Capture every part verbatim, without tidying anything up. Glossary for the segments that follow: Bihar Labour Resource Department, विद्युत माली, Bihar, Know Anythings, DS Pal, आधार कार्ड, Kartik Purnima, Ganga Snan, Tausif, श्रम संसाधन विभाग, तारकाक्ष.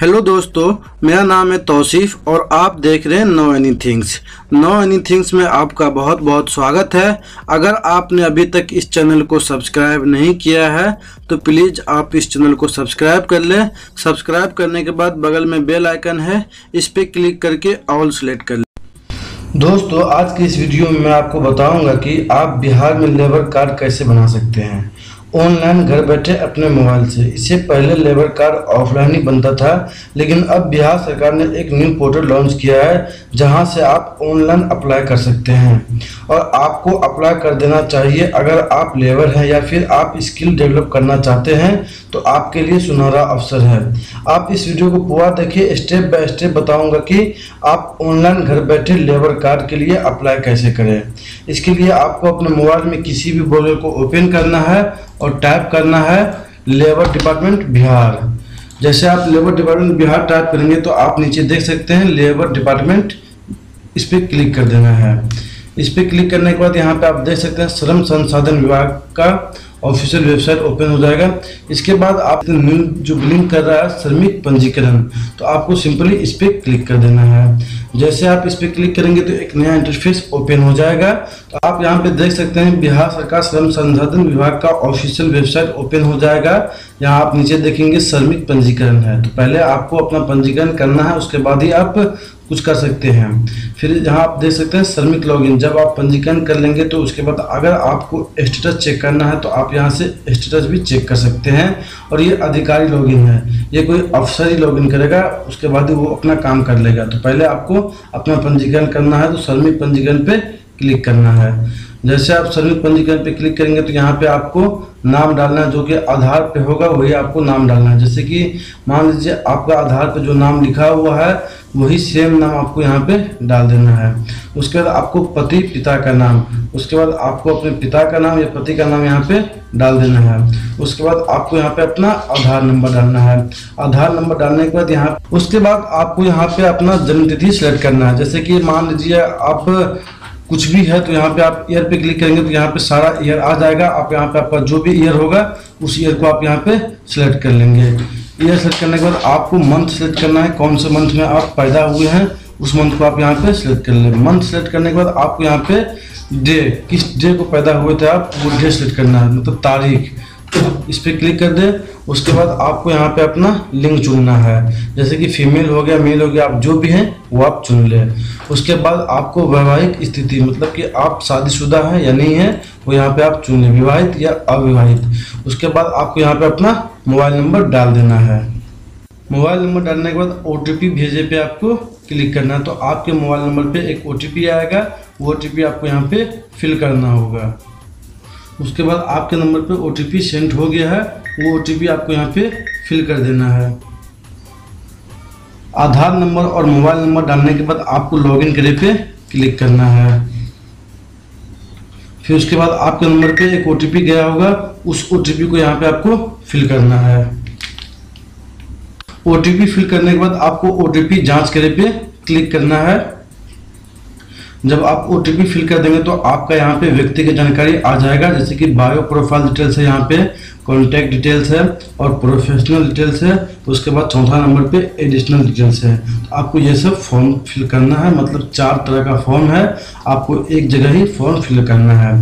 Hello दोस्तों, मेरा नाम है तौसीफ और आप देख रहे हैं नो एनीथिंग्स। नो एनीथिंग्स में आपका बहुत बहुत स्वागत है। अगर आपने अभी तक इस चैनल को सब्सक्राइब नहीं किया है तो प्लीज़ आप इस चैनल को सब्सक्राइब कर लें। सब्सक्राइब करने के बाद बगल में बेल आइकन है, इस पर क्लिक करके ऑल सेलेक्ट कर लें। दोस्तों, आज की इस वीडियो में मैं आपको बताऊँगा कि आप बिहार में लेबर कार्ड कैसे बना सकते हैं ऑनलाइन घर बैठे अपने मोबाइल से। इससे पहले लेबर कार्ड ऑफलाइन ही बनता था, लेकिन अब बिहार सरकार ने एक न्यू पोर्टल लॉन्च किया है जहां से आप ऑनलाइन अप्लाई कर सकते हैं और आपको अप्लाई कर देना चाहिए। अगर आप लेबर हैं या फिर आप स्किल डेवलप करना चाहते हैं तो आपके लिए सुनहरा अवसर है। आप इस वीडियो को पूरा देखिए, स्टेप बाय स्टेप बताऊँगा कि आप ऑनलाइन घर बैठे लेबर कार्ड के लिए अप्लाई कैसे करें। इसके लिए आपको अपने मोबाइल में किसी भी ब्राउज़र को ओपन करना है और टाइप करना है लेबर डिपार्टमेंट बिहार। जैसे आप लेबर डिपार्टमेंट बिहार टाइप करेंगे तो आप नीचे देख सकते हैं लेबर डिपार्टमेंट, इस पर क्लिक कर देना है। इस पर क्लिक करने के बाद यहाँ पे आप देख सकते हैं श्रम संसाधन विभाग का ऑफिशियल वेबसाइट ओपन हो जाएगा। इसके बाद आप न्यू जो लिंक कर रहा है श्रमिक पंजीकरण, तो आपको सिंपली इस पर क्लिक कर देना है। जैसे आप इस पर क्लिक करेंगे तो एक नया इंटरफेस ओपन हो जाएगा। तो आप यहाँ पे देख सकते हैं बिहार सरकार श्रम संसाधन विभाग का ऑफिशियल वेबसाइट ओपन हो जाएगा। यहाँ आप नीचे देखेंगे श्रमिक पंजीकरण है, तो पहले आपको अपना पंजीकरण करना है, उसके बाद ही आप कुछ कर सकते हैं। फिर यहाँ आप देख सकते हैं श्रमिक लॉगिन, जब आप पंजीकरण कर लेंगे तो उसके बाद अगर आपको स्टेटस चेक करना है तो आप यहाँ से स्टेटस भी चेक कर सकते हैं। और ये अधिकारी लॉगिन है, ये कोई अफसर ही लॉगिन करेगा, उसके बाद वो अपना काम कर लेगा। तो पहले आपको अपना पंजीकरण करना है, तो श्रमिक पंजीकरण पे क्लिक करना है। जैसे आप श्रमिक पंजीकरण पे क्लिक करेंगे तो यहाँ पे आपको नाम डालना है, जो कि आधार पे होगा वही आपको नाम डालना है। जैसे कि मान लीजिए आपका आधार पे जो नाम लिखा हुआ है वही सेम नाम आपको यहाँ पे डाल देना है। उसके बाद आपको पति पिता का नाम, उसके बाद आपको अपने पिता का नाम या पति का नाम यहाँ पे डाल देना है। उसके बाद आपको यहाँ पे अपना आधार नंबर डालना है। आधार नंबर डालने के बाद यहाँ उसके बाद आपको यहाँ पे अपना जन्मतिथि सेलेक्ट करना है। जैसे कि मान लीजिए आप कुछ भी है तो यहाँ पे आप ईयर पे क्लिक करेंगे तो यहाँ पे सारा ईयर आ जाएगा। आप यहाँ पे आपका जो भी ईयर होगा उस ईयर को आप यहाँ पे सिलेक्ट कर लेंगे। ईयर सेलेक्ट करने के बाद आपको मंथ सेलेक्ट करना है, कौन से मंथ में आप पैदा हुए हैं उस मंथ को आप यहाँ पे सिलेक्ट कर लेंगे। मंथ सेलेक्ट करने के बाद आपको यहाँ पे डे, किस डे को पैदा हुए थे आप वो डे सेलेक्ट करना है, मतलब तारीख, इस पर क्लिक कर दे। उसके बाद आपको यहाँ पे अपना लिंग चुनना है, जैसे कि फीमेल हो गया, मेल हो गया, आप जो भी हैं वो आप चुन लें। उसके बाद आपको वैवाहिक स्थिति, मतलब कि आप शादीशुदा हैं या नहीं है, वो यहाँ पे आप चुन लें, विवाहित या अविवाहित। उसके बाद आपको यहाँ पे अपना मोबाइल नंबर डाल देना है। मोबाइल नंबर डालने के बाद ओ टी पी भेजे पे आपको क्लिक करना है, तो आपके मोबाइल नंबर पर एक ओ टी पी आएगा, वो ओ टी पी आपको यहाँ पे फिल करना होगा। उसके बाद आपके नंबर पे ओ टी पी सेंड हो गया है, वो ओ टी पी आपको यहाँ पे फिल कर देना है। आधार नंबर और मोबाइल नंबर डालने के बाद आपको लॉगिन करे पे क्लिक करना है। फिर उसके बाद आपके नंबर पे एक ओ टी पी गया होगा, उस ओ टी पी को यहाँ पे आपको फिल करना है। ओ टी पी फिल करने के बाद आपको ओ टी पी जाँच करे पे क्लिक करना है। जब आप ओ टी पी फिल कर देंगे तो आपका यहाँ पे व्यक्ति की जानकारी आ जाएगा, जैसे कि बायो प्रोफाइल डिटेल्स है, यहाँ पे कॉन्टैक्ट डिटेल्स है और प्रोफेशनल डिटेल्स है, तो उसके बाद चौथा नंबर पे एडिशनल डिटेल्स है। तो आपको ये सब फॉर्म फिल करना है, मतलब चार तरह का फॉर्म है, आपको एक जगह ही फॉर्म फिल करना है।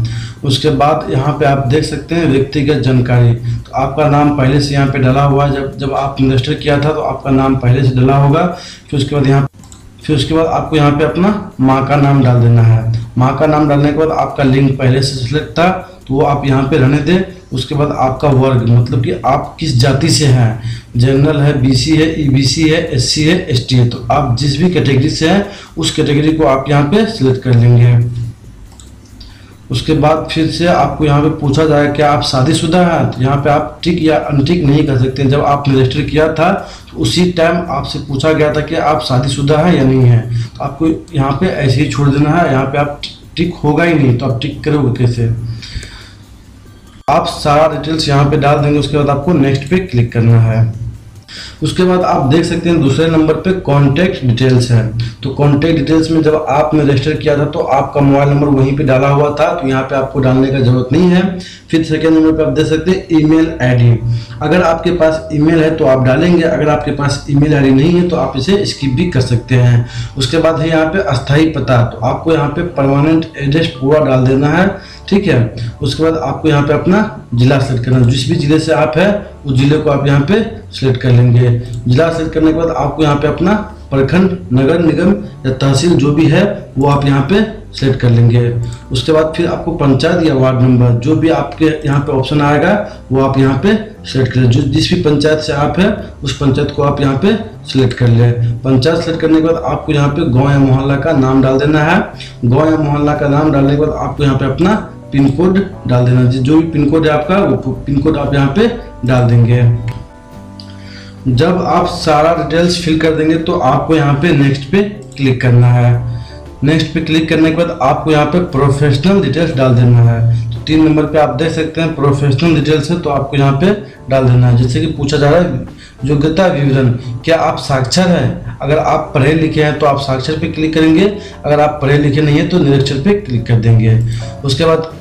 उसके बाद यहाँ पे आप देख सकते हैं व्यक्तिगत जानकारी, तो आपका नाम पहले से यहाँ पे डाला हुआ है, जब जब आप रजिस्टर किया था तो आपका नाम पहले से डाला होगा। फिर उसके बाद यहाँ फिर उसके बाद आपको यहाँ पे अपना माँ का नाम डाल देना है। माँ का नाम डालने के बाद आपका लिंग पहले से सिलेक्ट था तो वो आप यहाँ पे रहने दें। उसके बाद आपका वर्ग, मतलब कि आप किस जाति से हैं, जनरल है, बीसी है, ईबीसी है, एससी है, एसटी है, तो आप जिस भी कैटेगरी से हैं उस कैटेगरी को आप यहाँ पे सिलेक्ट कर लेंगे। उसके बाद फिर से आपको यहाँ पे पूछा जाएगा क्या आप शादीशुदा हैं, तो यहाँ पे आप ठीक या अनटिक नहीं कर सकते हैं। जब आपने रजिस्टर किया था तो उसी टाइम आपसे पूछा गया था कि आप शादीशुदा हैं या नहीं हैं, तो आपको यहाँ पे ऐसे ही छोड़ देना है। यहाँ पे आप टिक होगा ही नहीं, तो आप टिक करोगे कैसे। आप सारा डिटेल्स यहाँ पर डाल देंगे, उसके बाद आपको नेक्स्ट पे क्लिक करना है। उसके बाद आप देख सकते हैं दूसरे नंबर पे कॉन्टैक्ट डिटेल्स है। तो कॉन्टैक्ट डिटेल्स में जब आपने रजिस्टर किया था तो आपका मोबाइल नंबर वहीं पे डाला हुआ था, तो यहाँ पे आपको डालने का जरूरत नहीं है। फिर सेकेंड नंबर पे आप देख सकते हैं ईमेल आईडी। अगर आपके पास ईमेल है तो आप डालेंगे, अगर आपके पास ईमेल आईडी नहीं है तो आप इसे स्किप भी कर सकते हैं। उसके बाद है यहाँ पे अस्थायी पता, तो आपको यहाँ पे परमानेंट एड्रेस पूरा डाल देना है, ठीक है। उसके बाद आपको यहाँ पे अपना जिला सेलेक्ट करना है, जिस भी जिले से आप है उस जिले को आप यहाँ पे सेलेक्ट कर लेंगे। जिला सेलेक्ट करने के बाद आपको यहाँ पे अपना प्रखंड, नगर निगम या तहसील जो भी है वो आप यहाँ पे सेलेक्ट कर लेंगे। उसके बाद फिर आपको पंचायत या वार्ड नंबर जो भी आपके यहाँ पे ऑप्शन आएगा वो आप यहाँ पे सेलेक्ट कर लें। जो जिस भी पंचायत से आप है उस पंचायत को आप यहाँ पे सेलेक्ट कर लें। पंचायत सेलेक्ट करने के बाद आपको यहाँ पे गांव या मोहल्ला का नाम डाल देना है। गांव या मोहल्ला का नाम डालने के बाद आपको यहाँ पे अपना पिन कोड डाल देना, जो भी पिन कोड है आपका वो पिन कोड आप यहाँ पे डाल देंगे। जब आप सारा डिटेल्स फिल कर देंगे तो आपको यहाँ पे नेक्स्ट पे क्लिक करना है। नेक्स्ट पे क्लिक करने के बाद आपको यहाँ पे प्रोफेशनल डिटेल्स डाल देना है। तो तीन नंबर पे आप देख सकते हैं प्रोफेशनल डिटेल्स है, तो आपको यहाँ पे डाल देना है। जैसे कि पूछा जा रहा है योग्यता विवरण, क्या आप साक्षर हैं? अगर आप पढ़े लिखे हैं तो आप साक्षर पे क्लिक करेंगे, अगर आप पढ़े लिखे नहीं हैं तो निरक्षर पे क्लिक कर देंगे। उसके बाद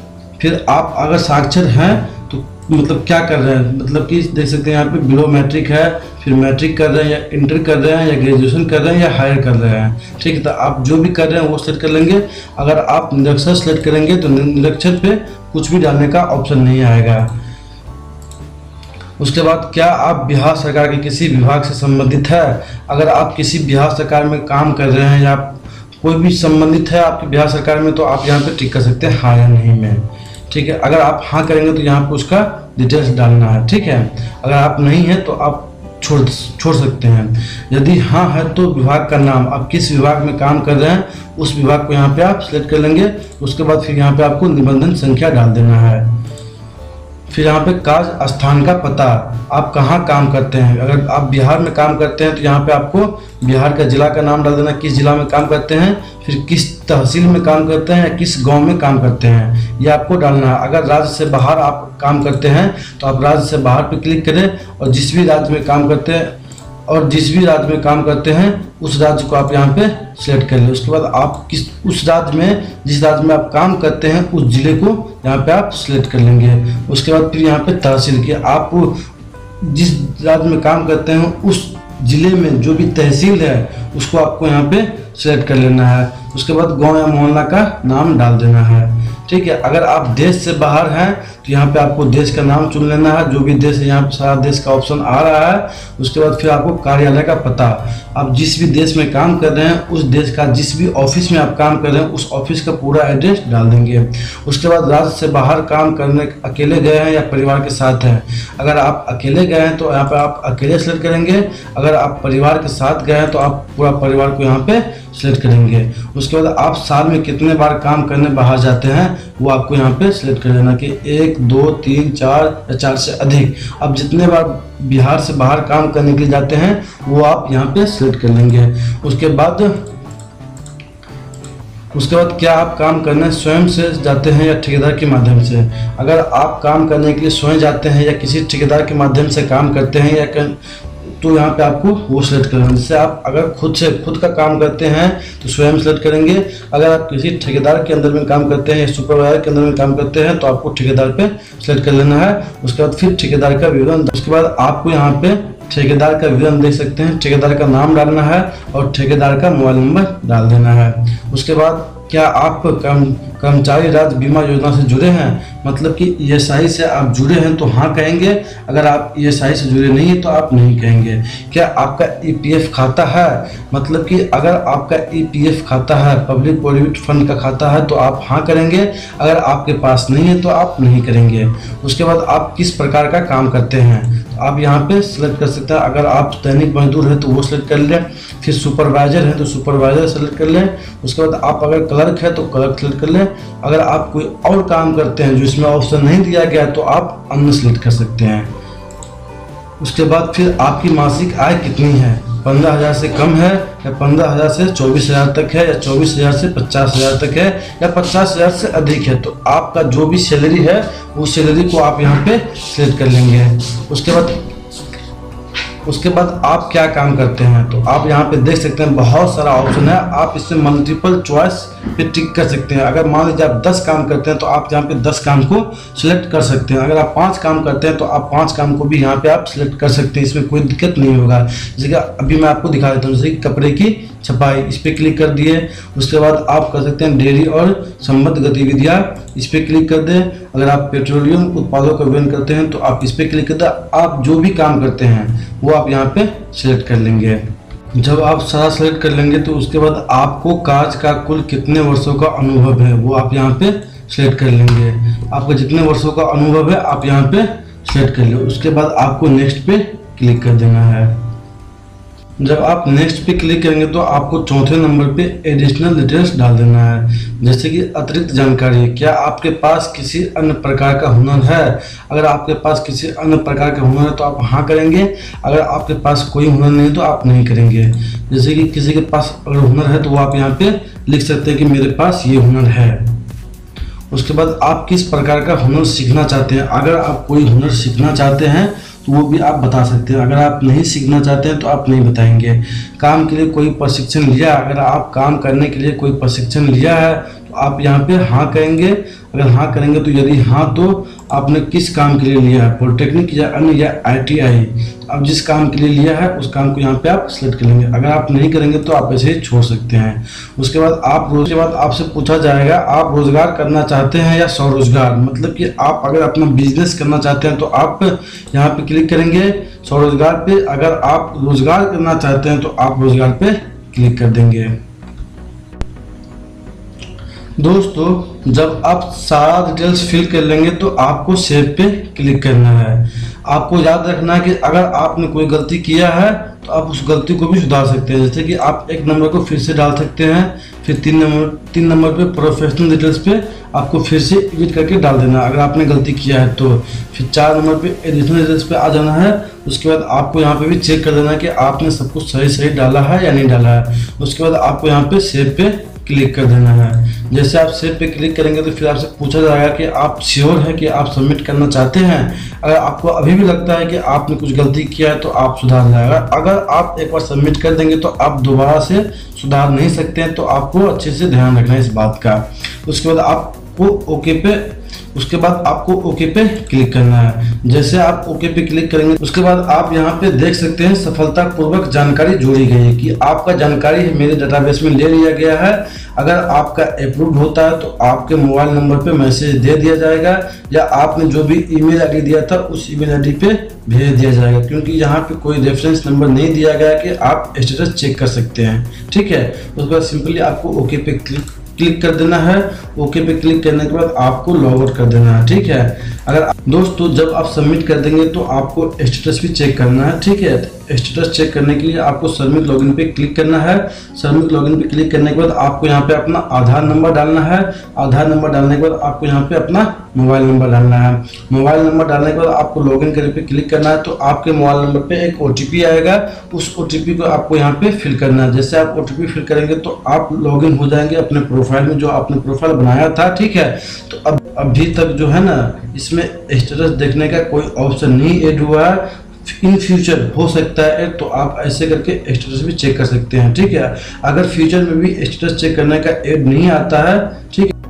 फिर आप अगर साक्षर हैं तो मतलब क्या कर रहे हैं, मतलब कि देख सकते हैं यहाँ पे बिलो मैट्रिक है, फिर मैट्रिक कर रहे हैं या इंटर कर रहे हैं या ग्रेजुएशन कर रहे हैं या हायर कर रहे हैं, ठीक है। तो आप जो भी कर रहे हैं वो सेलेक्ट कर लेंगे। अगर आप निरक्षर सेलेक्ट करेंगे तो निरक्षर पे कुछ भी डालने का ऑप्शन नहीं आएगा। उसके बाद क्या आप बिहार सरकार के किसी विभाग से संबंधित है? अगर आप किसी बिहार सरकार में काम कर रहे हैं या कोई भी संबंधित है आपकी बिहार सरकार में तो आप यहाँ पर टिक कर सकते हैं हाँ या नहीं में, ठीक है। अगर आप हाँ करेंगे तो यहाँ पर उसका डिटेल्स डालना है, ठीक है। अगर आप नहीं हैं तो आप छोड़ छोड़ सकते हैं। यदि हाँ है तो विभाग का नाम, आप किस विभाग में काम कर रहे हैं उस विभाग को यहाँ पे आप सिलेक्ट कर लेंगे। उसके बाद फिर यहाँ पे आपको निबंधन संख्या डाल देना है। फिर यहाँ पे कार्य स्थान का पता, आप कहाँ काम करते हैं? अगर आप बिहार में काम करते हैं तो यहाँ पे आपको बिहार का जिला का नाम डाल देना, किस जिला में काम करते हैं, फिर किस तहसील में काम करते हैं या किस गांव में काम करते हैं, ये आपको डालना है। अगर राज्य से बाहर आप काम करते हैं तो आप राज्य से बाहर पे क्लिक करें और जिस भी राज्य में काम करते हैं और जिस भी राज्य में काम करते हैं उस राज्य को आप यहाँ पे सेलेक्ट कर लें। उसके बाद आप किस उस राज्य में जिस राज्य में आप काम करते हैं उस जिले को यहाँ पे आप सेलेक्ट कर लेंगे। उसके बाद फिर यहाँ पे तहसील की, आप जिस राज्य में काम करते हैं उस जिले में जो भी तहसील है उसको आपको यहाँ पे सेलेक्ट कर लेना है। उसके बाद गांव या मोहल्ला का नाम डाल देना है, ठीक है। अगर आप देश से बाहर हैं तो यहाँ पे आपको देश का नाम चुन लेना है, जो भी देश है यहाँ पे सारा देश का ऑप्शन आ रहा है। उसके बाद फिर आपको कार्यालय का पता, आप जिस भी देश में काम कर रहे हैं उस देश का, जिस भी ऑफिस में आप काम कर रहे हैं उस ऑफिस का पूरा एड्रेस डाल देंगे। उसके बाद राज्य से बाहर काम करने अकेले गए हैं या परिवार के साथ हैं? अगर आप अकेले गए हैं तो यहाँ पर आप अकेले सेलेक्ट करेंगे, अगर आप परिवार के साथ गए हैं तो आप पूरा परिवार को यहाँ पर सेलेक्ट करेंगे। उसके बाद आप साल में कितने बार काम करने बाहर जाते हैं वो आपको यहाँ पे सिलेक्ट कर लेना कि एक, दो, तीन, चार या चार से अधिक। अब जितने बार बिहार से बाहर काम करने के लिए जाते हैं वो आप यहाँ पे सिलेक्ट कर लेंगे। उसके बाद उसके बाद क्या आप काम करने स्वयं से जाते हैं या ठेकेदार के माध्यम से? अगर आप काम करने के लिए स्वयं जाते हैं या किसी ठेकेदार के माध्यम से काम करते हैं या कर... तो यहाँ पे आपको वो सेलेक्ट करना है। जैसे आप अगर खुद से खुद का काम करते हैं तो स्वयं सेलेक्ट करेंगे, अगर आप किसी ठेकेदार के अंदर में काम करते हैं या सुपरवाइजर के अंदर में काम करते हैं तो आपको ठेकेदार पे सेलेक्ट कर लेना है। उसके बाद फिर ठेकेदार का विवरण, उसके बाद आपको यहाँ पे ठेकेदार का विवरण देख सकते हैं, ठेकेदार का नाम डालना है और ठेकेदार का मोबाइल नंबर डाल देना है। उसके बाद क्या आप कर्म कर्मचारी राज्य बीमा योजना से जुड़े हैं, मतलब कि ई एस आई से आप जुड़े हैं तो हाँ कहेंगे, अगर आप ई एस आई से जुड़े नहीं हैं तो आप नहीं कहेंगे। क्या आपका ई पी एफ खाता है, मतलब कि अगर आपका ई पी एफ खाता है, पब्लिक प्रोविडेंट फंड का खाता है तो आप हाँ करेंगे, अगर आपके पास नहीं है तो आप नहीं करेंगे। उसके बाद आप किस प्रकार का काम करते हैं आप यहाँ पे सिलेक्ट कर सकते हैं। अगर आप दैनिक मजदूर हैं तो वो सिलेक्ट कर लें, फिर सुपरवाइजर हैं तो सुपरवाइजर सेलेक्ट कर लें। उसके बाद आप अगर क्लर्क है तो क्लर्क सेलेक्ट कर लें। अगर आप कोई और काम करते हैं जो इसमें ऑप्शन नहीं दिया गया तो आप अन्य सेलेक्ट कर सकते हैं। उसके बाद फिर आपकी मासिक आय कितनी है, पंद्रह हज़ार से कम है या पंद्रह हज़ार से चौबीस हज़ार तक है या चौबीस हज़ार से पचास हज़ार तक है या पचास हज़ार से अधिक है, तो आपका जो भी सैलरी है वो सैलरी को आप यहाँ पे सेलेक्ट कर लेंगे। उसके बाद उसके बाद आप क्या काम करते हैं, तो आप यहाँ पे देख सकते हैं बहुत सारा ऑप्शन है। आप इससे मल्टीपल चॉइस पे टिक कर सकते हैं। अगर मान लीजिए आप दस काम करते हैं तो आप यहाँ पे दस काम को सिलेक्ट कर सकते हैं। अगर आप पाँच काम करते हैं तो आप पाँच काम को भी यहाँ पे आप सिलेक्ट कर सकते हैं, इसमें कोई दिक्कत नहीं होगा। जैसे कि अभी मैं आपको दिखा देता हूँ, जैसे कपड़े की छपाई, इस पर क्लिक कर दिए। उसके बाद आप कर सकते हैं डेयरी और संबद्ध गतिविधियाँ, इस पर क्लिक कर दें। अगर आप पेट्रोलियम उत्पादों का विवरण करते हैं तो आप इस पर क्लिक कर दें। आप जो भी काम करते हैं वो आप यहाँ पे सिलेक्ट कर लेंगे। जब आप सारा सिलेक्ट कर लेंगे तो उसके बाद आपको कार्य का कुल कितने वर्षों का अनुभव है वो आप यहाँ पे सिलेक्ट कर लेंगे। आपका जितने वर्षों का अनुभव है आप यहाँ पे सिलेक्ट कर लें। उसके बाद आपको नेक्स्ट पे क्लिक कर देना है। जब आप नेक्स्ट पे क्लिक करेंगे तो आपको चौथे नंबर पे एडिशनल डिटेल्स डाल देना है, जैसे कि अतिरिक्त जानकारी। क्या आपके पास किसी अन्य प्रकार का हुनर है? अगर आपके पास किसी अन्य प्रकार का हुनर है तो आप हाँ करेंगे। अगर आपके पास कोई हुनर नहीं तो आप नहीं करेंगे। जैसे कि किसी के पास अगर हुनर है तो वो आप यहाँ पे लिख सकते हैं कि मेरे पास ये हुनर है। उसके बाद आप किस प्रकार का हुनर सीखना चाहते हैं, अगर आप कोई हुनर सीखना चाहते हैं तो वो भी आप बता सकते हैं। अगर आप नहीं सीखना चाहते हैं तो आप नहीं बताएंगे। काम के लिए कोई प्रशिक्षण लिया, अगर आप काम करने के लिए कोई प्रशिक्षण लिया है तो आप यहाँ पे हाँ कहेंगे। अगर हाँ करेंगे तो यदि हाँ तो आपने किस काम के लिए लिया है, पॉलिटेक्निक या अन्य या आई टी आई, तो आप जिस काम के लिए लिया है उस काम को यहाँ पे आप सिलेक्ट करेंगे। अगर आप नहीं करेंगे तो आप ऐसे ही छोड़ सकते हैं। उसके बाद आप रोज के बाद आपसे पूछा जाएगा आप रोजगार करना चाहते हैं या स्वरोजगार, मतलब कि आप अगर अपना बिजनेस करना चाहते हैं तो आप यहाँ पर क्लिक करेंगे स्वरोजगार पर। अगर आप रोजगार करना चाहते हैं तो आप रोजगार पर क्लिक कर देंगे। दोस्तों, जब आप सारा डिटेल्स फिल कर लेंगे तो आपको सेव पे क्लिक करना है। आपको याद रखना है कि अगर आपने कोई गलती किया है तो आप उस गलती को भी सुधार सकते हैं। जैसे कि आप एक नंबर को फिर से डाल सकते हैं, फिर तीन नंबर तीन नंबर पे प्रोफेशनल डिटेल्स पे आपको फिर से एडिट करके डाल देना अगर आपने गलती किया है तो। फिर चार नंबर पे एडिशनल डिटेल्स पे आ जाना है। उसके बाद आपको यहाँ पे भी चेक कर देना कि आपने सब कुछ सही सही डाला है या नहीं डाला है। उसके बाद आपको यहाँ पे सेव पे क्लिक कर देना है। जैसे आप सेव पे क्लिक करेंगे तो फिर आपसे पूछा जाएगा कि आप श्योर है कि आप सबमिट करना चाहते हैं। अगर आपको अभी भी लगता है कि आपने कुछ गलती किया है तो आप सुधार जाएगा। अगर आप एक बार सबमिट कर देंगे तो आप दोबारा से सुधार नहीं सकते हैं, तो आपको अच्छे से ध्यान रखना है इस बात का। उसके बाद आपको ओके पे उसके बाद आपको ओके पे क्लिक करना है। जैसे आप ओके पे क्लिक करेंगे उसके बाद आप यहाँ पे देख सकते हैं सफलतापूर्वक जानकारी जोड़ी गई है, कि आपका जानकारी मेरे डेटाबेस में ले लिया गया है। अगर आपका अप्रूव होता है तो आपके मोबाइल नंबर पे मैसेज दे दिया जाएगा, या आपने जो भी ईमेल आईडी दिया था उस ईमेल आईडी पे भेज दिया जाएगा, क्योंकि यहाँ पे कोई रेफरेंस नंबर नहीं दिया गया कि आप स्टेटस चेक कर सकते हैं। ठीक है, उसके बाद सिंपली आपको ओके पे क्लिक क्लिक कर देना है। ओके पे क्लिक करने के बाद आपको लॉग आउट कर देना है। ठीक है, अगर दोस्तों जब आप सबमिट कर देंगे तो आपको स्टेटस भी चेक करना है। ठीक है, स्टेटस चेक करने के लिए आपको सबमिट लॉगिन पे क्लिक करना है। सबमिट लॉगिन पे क्लिक करने के बाद आपको यहाँ पे अपना आधार नंबर डालना है। आधार नंबर डालने के बाद आपको यहाँ पे अपना मोबाइल नंबर डालना है। मोबाइल नंबर डालने के बाद आपको लॉगिन करने पे क्लिक करना है। तो आपके मोबाइल नंबर पे एक ओ टी पी आएगा, उस ओ टी पी को आपको यहाँ पे फिल करना है। जैसे आप ओ टी पी फिल करेंगे तो आप लॉगिन हो जाएंगे अपने प्रोफाइल में, जो आपने प्रोफाइल बनाया था। ठीक है, तो अब अभी तक जो है ना इसमें स्टेटस देखने का कोई ऑप्शन नहीं ऐड हुआ है। इन फ्यूचर हो सकता है तो आप ऐसे करके स्टेटस भी चेक कर सकते हैं। ठीक है, अगर फ्यूचर में भी स्टेटस चेक करने का ऐड नहीं आता है, ठीक है,